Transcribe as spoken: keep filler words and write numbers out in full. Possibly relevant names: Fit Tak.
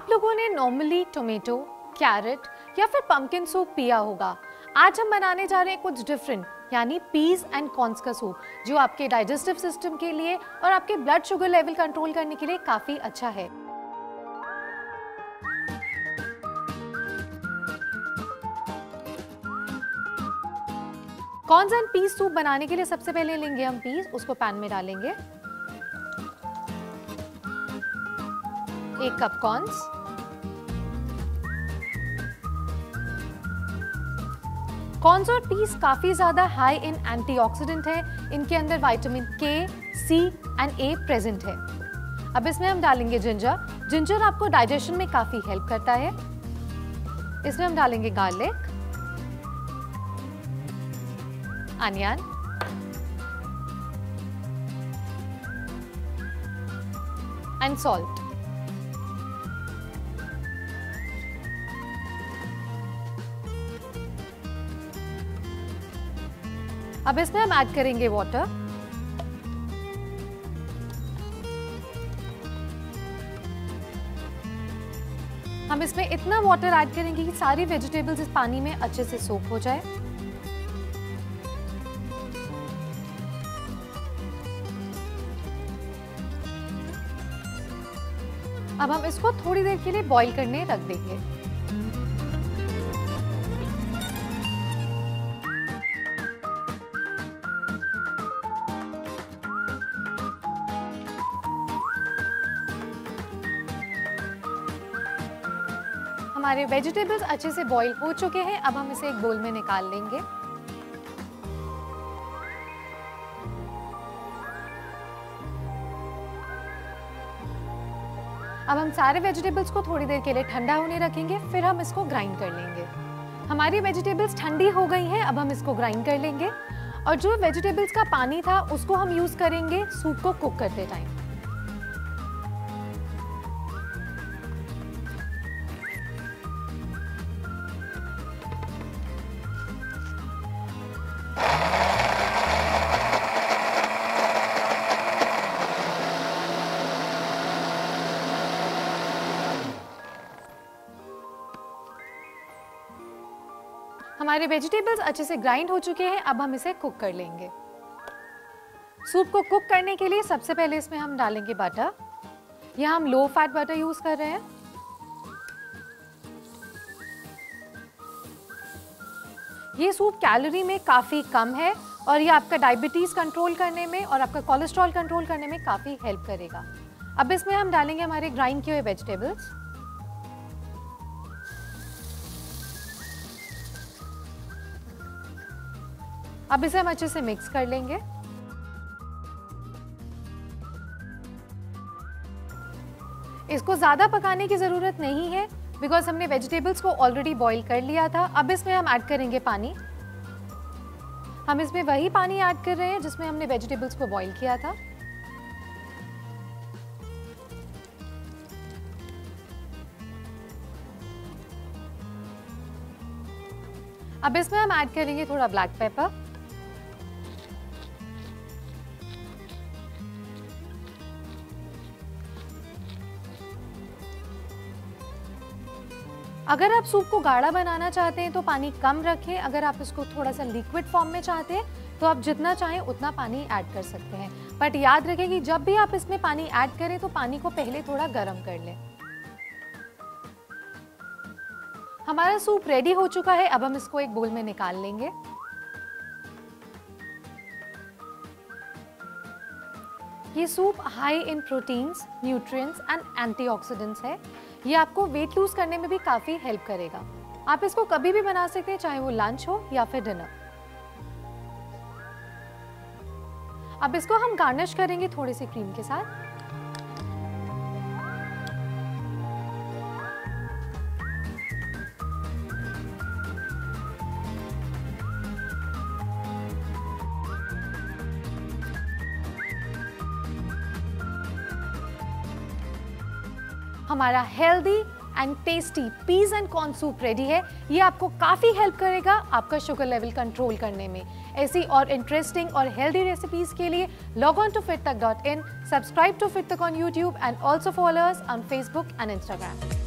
आप लोगों ने नॉर्मली टोमेटो, कैरेट या फिर पम्पकिन सूप पिया होगा। आज हम बनाने जा रहे हैं कुछ डिफरेंट, यानी पीस एंड कॉर्न्स का सूप, जो आपके डाइजेस्टिव सिस्टम के लिए और आपके ब्लड शुगर लेवल कंट्रोल करने के लिए काफ़ी अच्छा है। कॉर्न्स एंड पीस सूप बनाने के लिए सबसे पहले लेंगे हम पीस, उसको पैन में डालेंगे। एक कप कॉर्न्स, कॉर्न्स और पीस काफी ज्यादा हाई इन एंटीऑक्सीडेंट है। इनके अंदर विटामिन के, सी एंड ए प्रेजेंट है। अब इसमें हम डालेंगे जिंजर। जिंजर आपको डाइजेशन में काफी हेल्प करता है। इसमें हम डालेंगे गार्लिक, अनियन, एंड सॉल्ट। अब इसमें हम ऐड करेंगे वाटर। हम इसमें इतना वाटर ऐड करेंगे कि सारी वेजिटेबल्स इस पानी में अच्छे से सोक हो जाए। अब हम इसको थोड़ी देर के लिए बॉईल करने रख देंगे। हमारे वेजिटेबल्स अच्छे से बॉईल हो चुके हैं। अब हम इसे एक बोल में निकाल लेंगे। अब हम सारे वेजिटेबल्स को थोड़ी देर के लिए ठंडा होने रखेंगे, फिर हम इसको ग्राइंड कर लेंगे। हमारी वेजिटेबल्स ठंडी हो गई हैं, अब हम इसको ग्राइंड कर लेंगे। और जो वेजिटेबल्स का पानी था उसको हम यूज़ करेंगे सूप को कुक करते टाइम। हमारे वेजिटेबल्स अच्छे से ग्राइंड हो चुके हैं, अब हम इसे कुक कर लेंगे। सूप को कुक करने के लिए सबसे पहले इसमें हम डालेंगे बटर। यहाँ हम लो फैट बटर यूज़ कर रहे हैं। ये सूप कैलोरी में काफ़ी कम है और ये आपका डायबिटीज़ कंट्रोल करने में और आपका कोलेस्ट्रॉल कंट्रोल करने में काफ़ी हेल्प करेगा। अब इसमें हम डालेंगे हमारे ग्राइंड किए हुए वेजिटेबल्स। अब इसे हम अच्छे से मिक्स कर लेंगे। इसको ज़्यादा पकाने की ज़रूरत नहीं है, बिकॉज हमने वेजिटेबल्स को ऑलरेडी बॉईल कर लिया था। अब इसमें हम ऐड करेंगे पानी। हम इसमें वही पानी ऐड कर रहे हैं जिसमें हमने वेजिटेबल्स को बॉईल किया था। अब इसमें हम ऐड करेंगे थोड़ा ब्लैक पेपर। अगर आप सूप को गाढ़ा बनाना चाहते हैं तो पानी कम रखें। अगर आप इसको थोड़ा सा लिक्विड फॉर्म में चाहते हैं तो आप जितना चाहें उतना पानी ऐड कर सकते हैं। बट याद रखें कि जब भी आप इसमें पानी ऐड करें तो पानी को पहले थोड़ा गर्म कर लें। हमारा सूप रेडी हो चुका है, अब हम इसको एक बोल में निकाल लेंगे। ये soup high in proteins, nutrients and antioxidants है। ये आपको वेट लूज करने में भी काफ़ी हेल्प करेगा। आप इसको कभी भी बना सकते हैं, चाहे वो लंच हो या फिर डिनर। अब इसको हम गार्निश करेंगे थोड़ी सी क्रीम के साथ। हमारा healthy and tasty peas and corn soup ready है। ये आपको काफ़ी हेल्प करेगा आपका शुगर लेवल कंट्रोल करने में। ऐसी और इंटरेस्टिंग और हेल्दी रेसिपीज़ के लिए log on to Fit Tak dot in, subscribe to Fit Tak on YouTube and also follow us on Facebook and Instagram.